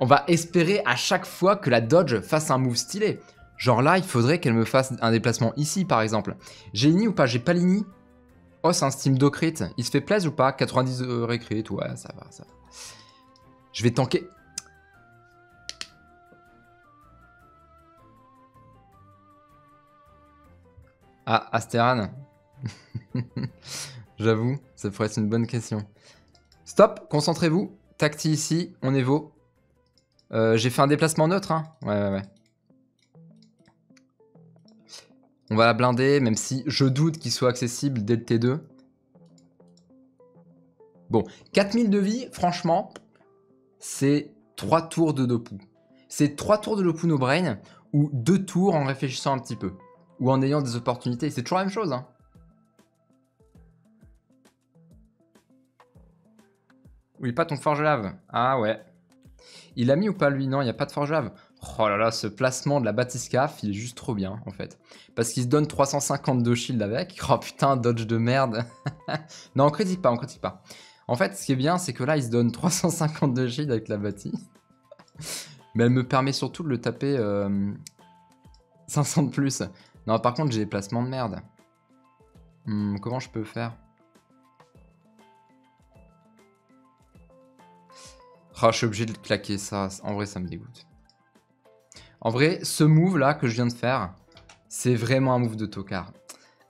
On va espérer à chaque fois que la dodge fasse un move stylé. Genre là, il faudrait qu'elle me fasse un déplacement ici, par exemple. J'ai Lini ou pas? J'ai pas Lini. Oh, c'est un steam de crit. Il se fait plaisir ou pas? 90 récrit, ouais, ça va, ça va. Je vais tanker. Ah, Astéran. J'avoue, ça pourrait être une bonne question. Stop, concentrez-vous. Tacti ici, on évo. J'ai fait un déplacement neutre, hein. Ouais. On va la blinder, même si je doute qu'il soit accessible dès le T2. Bon, 4000 de vie, franchement, c'est 3 tours de Dopou. C'est 3 tours de Dopou No Brain, ou 2 tours en réfléchissant un petit peu. Ou en ayant des opportunités, c'est toujours la même chose, hein. Oui, pas ton forge lave. Ah ouais. Il a mis ou pas lui? Non, il n'y a pas de forge lave. Oh là là, ce placement de la batiscaf, il est juste trop bien en fait. Parce qu'il se donne 352 shield avec. Oh putain, dodge de merde. Non, on critique pas, on critique pas. En fait, ce qui est bien, c'est que là, il se donne 352 shield avec la bâtie. Mais elle me permet surtout de le taper 500 de plus. Non, par contre, j'ai des placements de merde. Comment je peux faire? Oh, je suis obligé de claquer ça. En vrai, ça me dégoûte. En vrai, ce move là que je viens de faire, c'est vraiment un move de tocard.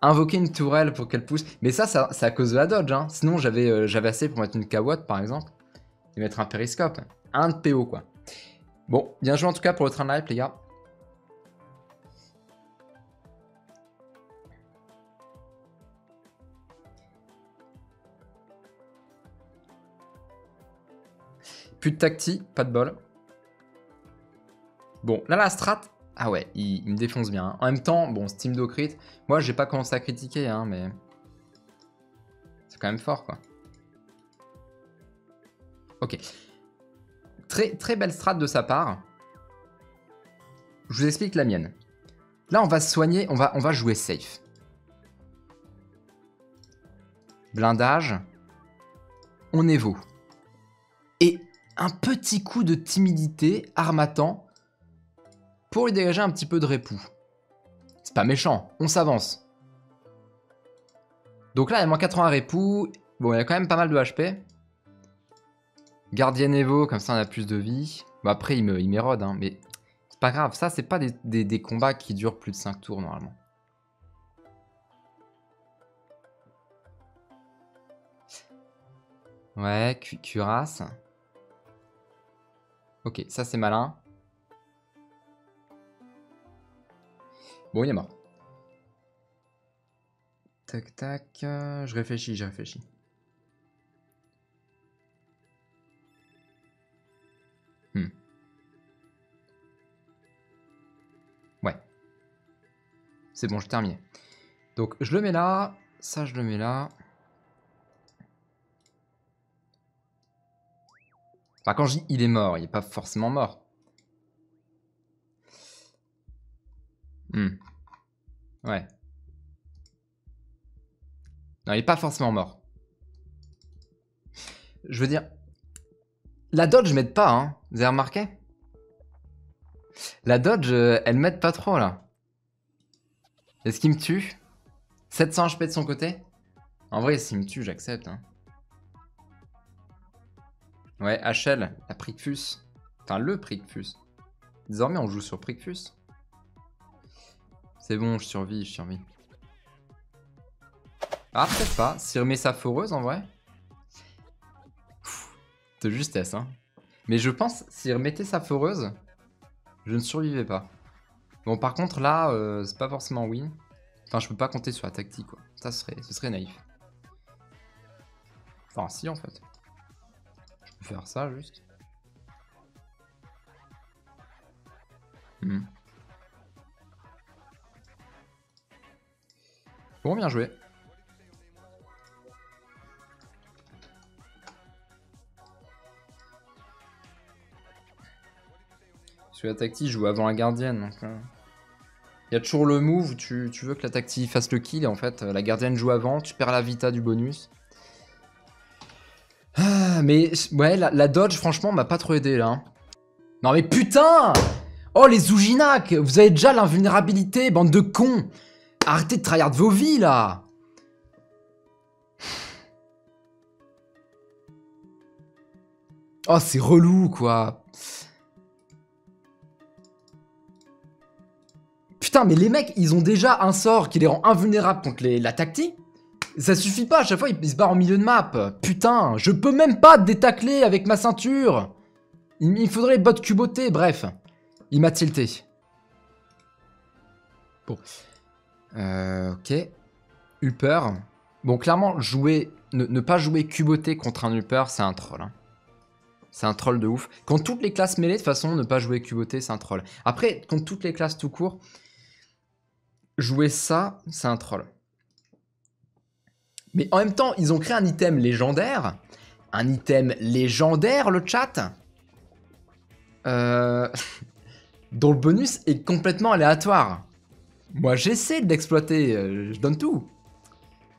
Invoquer une tourelle pour qu'elle pousse. Mais ça c'est à cause de la dodge, hein. Sinon, j'avais assez pour mettre une kawatt par exemple. Et mettre un périscope. Un de PO quoi. Bon, bien joué en tout cas pour le train de live, les gars. Plus de tacti, pas de bol. Bon, là la strat, ah ouais, il me défonce bien. Hein. En même temps, bon, steam do crit, moi j'ai pas commencé à critiquer, hein, mais c'est quand même fort, quoi. Ok. Très belle strat de sa part. Je vous explique la mienne. Là, on va se soigner, on va jouer safe. Blindage. On évo. Et un petit coup de timidité, armatan, pour lui dégager un petit peu de répou. C'est pas méchant, on s'avance. Donc là, il y a moins 80 répou. Bon, il y a quand même pas mal de HP. Gardien Evo, comme ça on a plus de vie. Bon, après, il m'érode, hein, mais c'est pas grave. Ça, c'est pas des combats qui durent plus de 5 tours, normalement. Ouais, cuirasse. Ok, ça c'est malin. Bon, il est mort. Tac, tac. Je réfléchis, je réfléchis. Ouais. C'est bon, je termine. Donc, je le mets là. Ça, je le mets là. Enfin, quand je dis il est mort, il n'est pas forcément mort. Ouais. Non, il n'est pas forcément mort. Je veux dire... La dodge m'aide pas, hein. Vous avez remarqué? La dodge, elle m'aide pas trop, là. Est-ce qu'il me tue? 700 HP de son côté? En vrai, s'il me tue, j'accepte, hein. Ouais, HL, la Prycfus. Enfin, le Prycfus. Désormais, on joue sur Prycfus. C'est bon, je survis, je survis. Ah, peut-être pas. S'il remet sa foreuse, en vrai. Pff, de justesse, hein. Mais je pense, s'il remettait sa foreuse, je ne survivais pas. Bon, par contre, là, c'est pas forcément win. Enfin, je peux pas compter sur la tactique, quoi. Ça serait, ce serait naïf. Enfin, si, en fait. Faire ça juste. Bon, bien joué. Parce que la tactique joue avant la gardienne, donc il y a toujours le move où tu veux que la tactique fasse le kill et en fait la gardienne joue avant, tu perds la vita du bonus. Mais ouais, la dodge, franchement, m'a pas trop aidé, là. Non mais putain! Oh les Ouginacs! Vous avez déjà l'invulnérabilité, bande de cons! Arrêtez de tryhard vos vies là! Oh c'est relou quoi! Putain mais les mecs ils ont déjà un sort qui les rend invulnérables contre la tactique. Ça suffit pas, à chaque fois ils se barrent en milieu de map. Putain, je peux même pas détacler avec ma ceinture. Il faudrait les bottes cubotées, bref. Il m'a tilté. Bon. Ok. Upper. Bon, clairement, jouer, ne pas jouer cuboté contre un Upper, c'est un troll. Hein. C'est un troll de ouf. Quand toutes les classes mêlées, de toute façon, ne pas jouer cuboté, c'est un troll. Après, contre toutes les classes tout court, jouer ça, c'est un troll. Mais en même temps, ils ont créé un item légendaire. Un item légendaire, le chat. Dont le bonus est complètement aléatoire. Moi, j'essaie de l'exploiter. Je donne tout.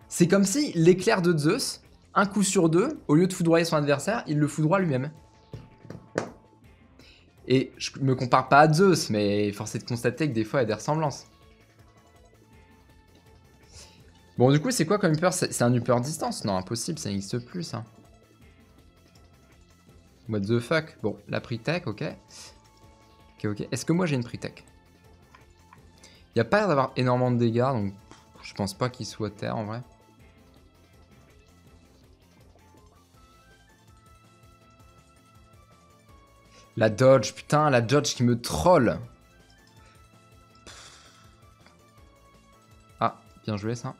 C'est comme si l'éclair de Zeus, un coup sur deux, au lieu de foudroyer son adversaire, il le foudroie lui-même. Et je me compare pas à Zeus, mais force est de constater que des fois, il y a des ressemblances. Bon, du coup, c'est quoi comme upper? C'est un upper distance? Non, impossible, ça n'existe plus, ça. What the fuck? Bon, la Pryctech, ok. Ok, ok. Est-ce que moi, j'ai une Pryctech? Il n'y a pas l'air d'avoir énormément de dégâts, donc je pense pas qu'il soit terre, en vrai. La dodge, putain, la dodge qui me troll. Ah, bien joué, ça.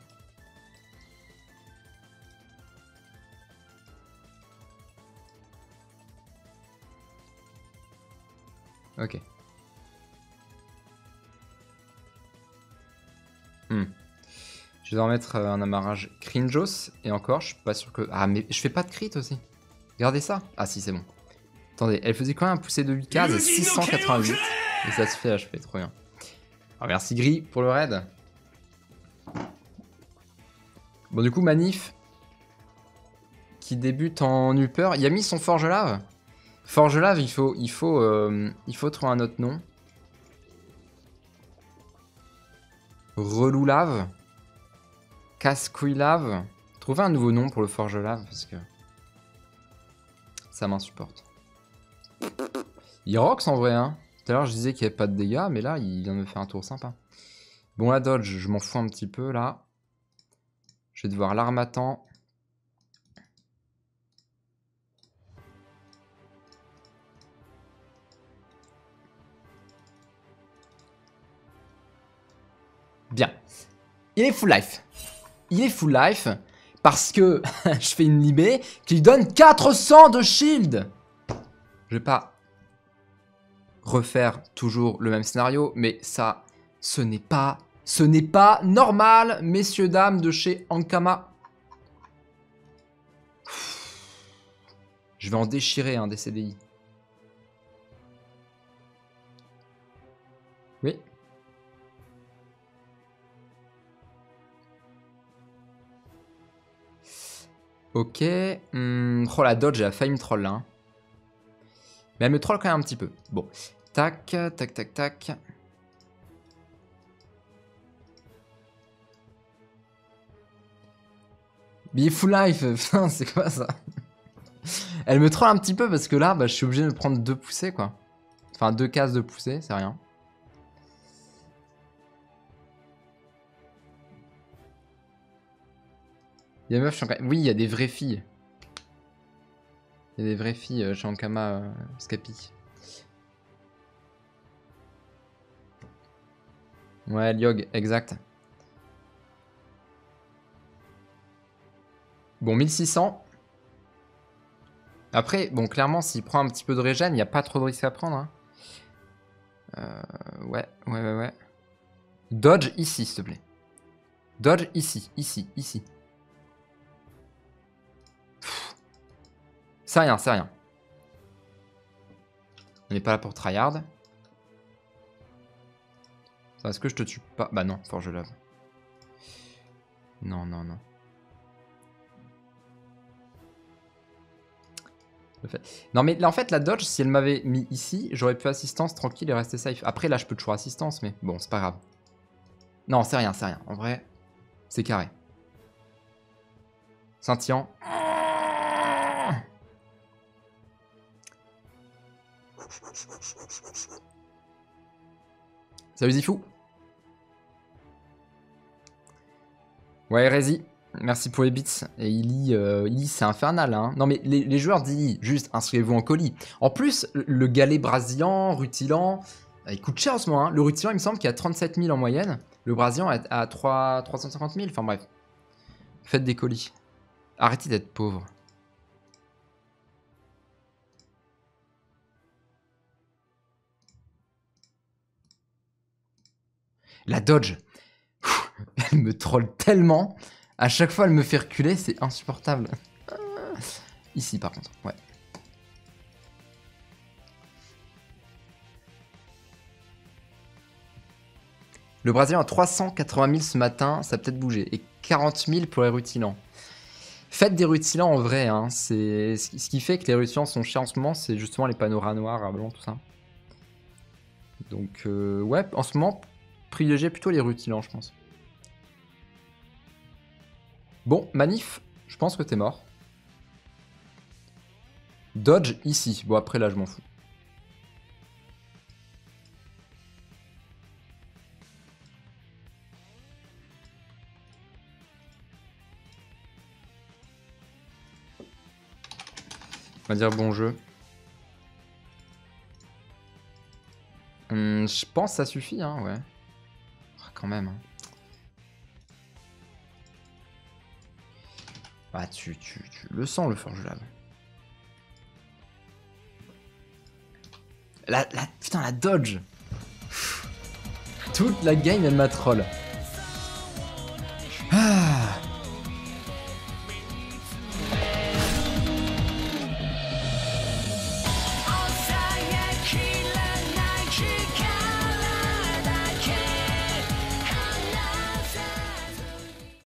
Ok. Je vais en mettre un amarrage cringeos. Et encore, je suis pas sûr que... Ah, mais je fais pas de crit aussi. Regardez ça. Ah si, c'est bon. Attendez, elle faisait quand même un poussé de 8 cases à 688. Et ça se fait là, je fais trop bien. Alors, merci Gris pour le raid. Bon, du coup, Manif, qui débute en upper, il a mis son forge lave. Forgelave, il faut trouver un autre nom. Relou lave. Casse-couille lave. Trouver un nouveau nom pour le forgelave parce que ça m'insupporte. Il rox en vrai, hein. Tout à l'heure je disais qu'il n'y avait pas de dégâts, mais là il vient de me faire un tour sympa. Bon la dodge, je m'en fous un petit peu là. Je vais devoir l'armatan. Bien. Il est full life. Il est full life parce que je fais une libée qui lui donne 400 de shield. Je vais pas refaire toujours le même scénario, mais ça, ce n'est pas normal, messieurs, dames de chez Ankama. Je vais en déchirer hein, des CDI. Oui. Ok, oh la dodge, elle a failli me troll là. Hein. Mais elle me troll quand même un petit peu. Bon, tac, tac, tac, tac. Mais il est full life, putain, c'est quoi ça? Elle me troll un petit peu parce que là, bah, je suis obligé de me prendre 2 poussées quoi. Enfin, 2 cases de poussées, c'est rien. Il y a des meufs chez Ankama. Oui, il y a des vraies filles. Il y a des vraies filles chez Ankama Scapi. Ouais, Lyog, exact. Bon, 1600. Après, bon, clairement, s'il prend un petit peu de régène, il n'y a pas trop de risque à prendre. Hein. Ouais. Dodge ici, s'il te plaît. Dodge ici, ici, ici. C'est rien, c'est rien. On n'est pas là pour tryhard. Est-ce que je te tue pas? Bah non, forge lave. Non, non, non. Le fait. Non mais là, en fait la dodge, si elle m'avait mis ici, j'aurais pu assistance tranquille et rester safe. Après là je peux toujours assistance, mais bon c'est pas grave. Non c'est rien, c'est rien. En vrai c'est carré. Scintillant. Salut Zifou. Ouais Rési, merci pour les bits. Et Illy c'est infernal hein. Non mais les joueurs d'Illy, juste inscrivez-vous en colis. En plus le galet brasillant, rutilant, il coûte cher en ce moment hein. Le rutilant il me semble qu'il y a 37 000 en moyenne. Le brasillant est à 350 000, enfin bref. Faites des colis. Arrêtez d'être pauvre. La dodge, elle me troll tellement. À chaque fois, elle me fait reculer, c'est insupportable. Ici, par contre, ouais. Le Brésilien à 380 000 ce matin, ça a peut-être bougé. Et 40 000 pour les rutilants. Faites des rutilants en vrai, hein. C'est ce qui fait que les rutilants sont chers en ce moment, c'est justement les panoras noirs, à blanc, tout ça. Donc, ouais, en ce moment... privilégier plutôt les rutilants, je pense. Bon, manif, je pense que t'es mort. Dodge ici. Bon, après là, je m'en fous. On va dire bon jeu. Je pense que ça suffit, hein, ouais. Quand même. Ah, tu le sens, le forgelable. Putain, la dodge. Toute la game, elle m'a troll.